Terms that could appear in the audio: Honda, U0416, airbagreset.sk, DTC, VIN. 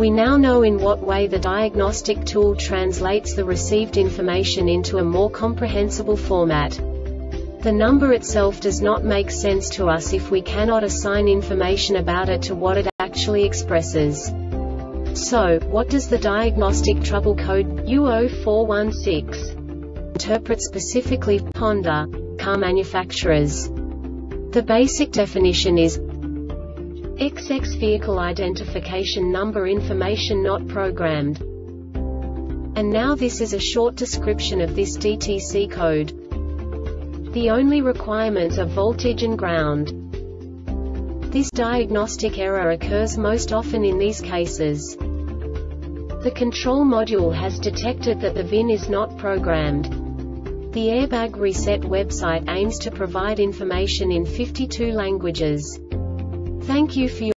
We now know in what way the diagnostic tool translates the received information into a more comprehensible format. The number itself does not make sense to us if we cannot assign information about it to what it actually expresses. So, what does the diagnostic trouble code U0416 interpret specifically for Honda car manufacturers? The basic definition is XX vehicle identification number information not programmed. And now this is a short description of this DTC code. The only requirements are voltage and ground. This diagnostic error occurs most often in these cases. The control module has detected that the VIN is not programmed. The Airbag Reset website aims to provide information in 52 languages. Thank you for your